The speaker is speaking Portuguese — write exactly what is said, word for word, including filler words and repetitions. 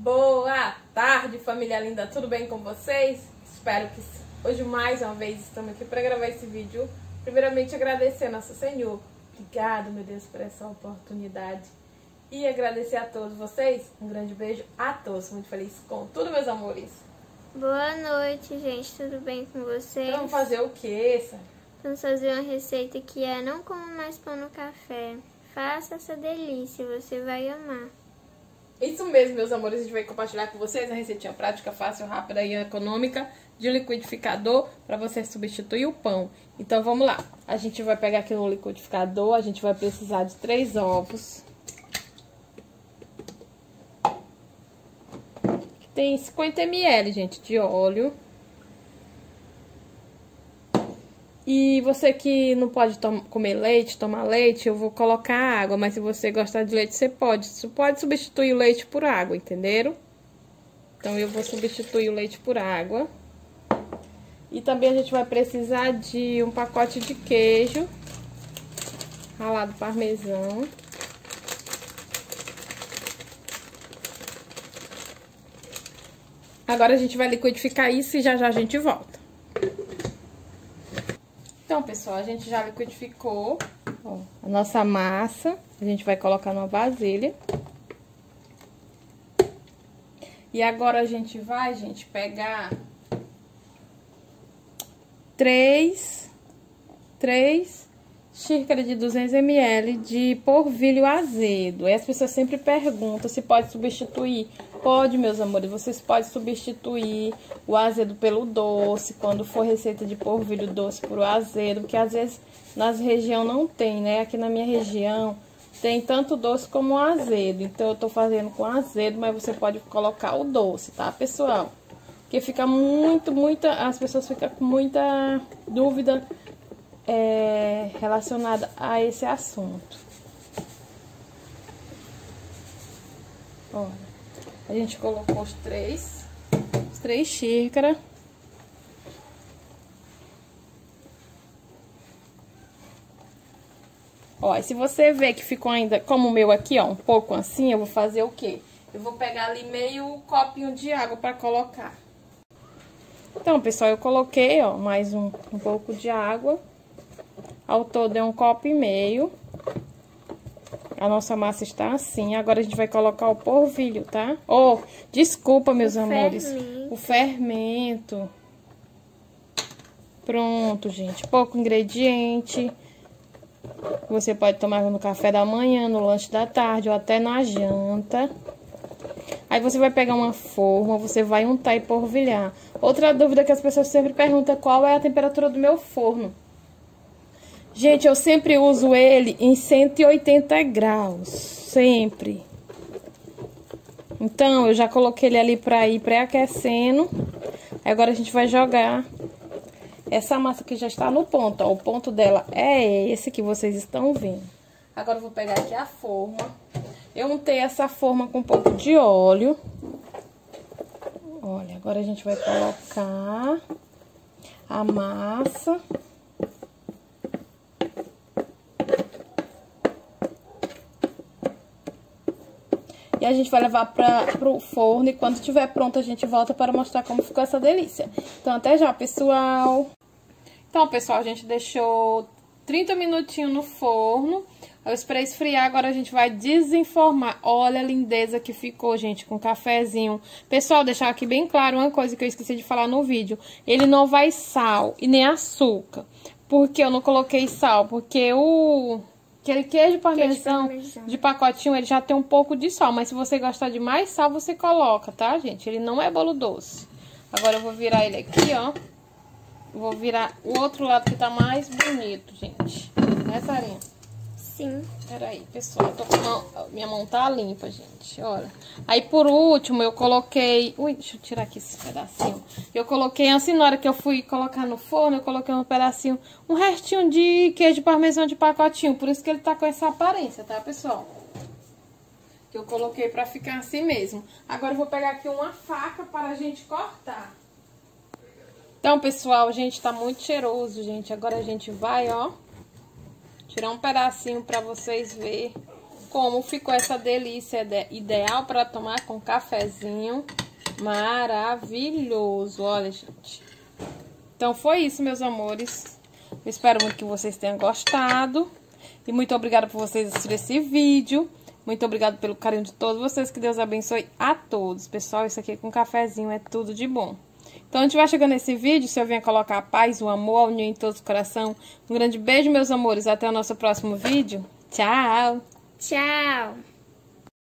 Boa tarde, família linda, tudo bem com vocês? Espero que sim. Hoje mais uma vez estamos aqui para gravar esse vídeo. Primeiramente agradecer a nosso Senhor, obrigado meu Deus por essa oportunidade, e agradecer a todos vocês, um grande beijo a todos, muito feliz com tudo meus amores. Boa noite gente, tudo bem com vocês? Então, vamos fazer o que, Sara? Vamos fazer uma receita que é não como mais pão no café, faça essa delícia, você vai amar. Isso mesmo, meus amores, a gente vai compartilhar com vocês a receitinha prática, fácil, rápida e econômica de liquidificador para você substituir o pão. Então vamos lá, a gente vai pegar aqui no liquidificador, a gente vai precisar de três ovos. Tem cinquenta mililitros, gente, de óleo. E você que não pode comer leite, tomar leite, eu vou colocar água, mas se você gostar de leite, você pode. Você pode substituir o leite por água, entenderam? Então, eu vou substituir o leite por água. E também a gente vai precisar de um pacote de queijo ralado parmesão. Agora a gente vai liquidificar isso e já já a gente volta. Então, pessoal, a gente já liquidificou, ó, a nossa massa, a gente vai colocar numa vasilha. E agora a gente vai, gente, pegar três, três xícaras de duzentos mililitros de polvilho azedo. E as pessoas sempre perguntam se pode substituir. Pode, meus amores, vocês podem substituir o azedo pelo doce, quando for receita de polvilho doce por o azedo, porque às vezes nas regiões não tem, né? Aqui na minha região tem tanto doce como azedo, então eu tô fazendo com azedo, mas você pode colocar o doce, tá, pessoal? Porque fica muito, muita, as pessoas ficam com muita dúvida é, relacionada a esse assunto. Olha. A gente colocou os três, os três xícaras. Ó, e se você ver que ficou ainda, como o meu aqui, ó, um pouco assim, eu vou fazer o quê? Eu vou pegar ali meio copinho de água pra colocar. Então, pessoal, eu coloquei, ó, mais um, um pouco de água. Ao todo é um copo e meio. A nossa massa está assim. Agora a gente vai colocar o polvilho, tá? Oh, desculpa, meus amores. O fermento. Pronto, gente. Pouco ingrediente. Você pode tomar no café da manhã, no lanche da tarde ou até na janta. Aí você vai pegar uma forma, você vai untar e polvilhar. Outra dúvida que as pessoas sempre perguntam, qual é a temperatura do meu forno? Gente, eu sempre uso ele em cento e oitenta graus, sempre. Então, eu já coloquei ele ali pra ir pré-aquecendo. Agora a gente vai jogar essa massa que já está no ponto, ó. O ponto dela é esse que vocês estão vendo. Agora eu vou pegar aqui a forma. Eu untei essa forma com um pouco de óleo. Olha, agora a gente vai colocar a massa. E a gente vai levar para o forno e quando estiver pronto a gente volta para mostrar como ficou essa delícia. Então até já, pessoal. Então, pessoal, a gente deixou trinta minutinhos no forno. Eu esperei esfriar, agora a gente vai desenformar. Olha a lindeza que ficou, gente, com cafezinho. Pessoal, deixar aqui bem claro uma coisa que eu esqueci de falar no vídeo. Ele não vai sal e nem açúcar. Porque eu não coloquei sal, porque o... Aquele queijo parmesão, queijo parmesão de pacotinho, ele já tem um pouco de sal. Mas se você gostar de mais sal, você coloca, tá, gente? Ele não é bolo doce. Agora eu vou virar ele aqui, ó. Vou virar o outro lado que tá mais bonito, gente. Né, Sarinha? Sim. Peraí, pessoal. Eu tô com mão... Minha mão tá limpa, gente. Olha. Aí, por último, eu coloquei... Ui, deixa eu tirar aqui esse pedacinho. Eu coloquei, assim, na hora que eu fui colocar no forno, eu coloquei um pedacinho... Um restinho de queijo parmesão de pacotinho. Por isso que ele tá com essa aparência, tá, pessoal? Que eu coloquei pra ficar assim mesmo. Agora eu vou pegar aqui uma faca para a gente cortar. Então, pessoal, gente, tá muito cheiroso, gente. Agora a gente vai, ó... Tirar um pedacinho pra vocês verem como ficou essa delícia ideal para tomar com cafezinho maravilhoso. Olha, gente. Então foi isso, meus amores. Eu espero muito que vocês tenham gostado. E muito obrigada por vocês assistirem esse vídeo. Muito obrigada pelo carinho de todos vocês. Que Deus abençoe a todos. Pessoal, isso aqui com cafezinho é tudo de bom. Então, a gente vai chegando nesse vídeo. Se eu vier colocar a paz, o amor, a união em todo o coração. Um grande beijo, meus amores. Até o nosso próximo vídeo. Tchau! Tchau!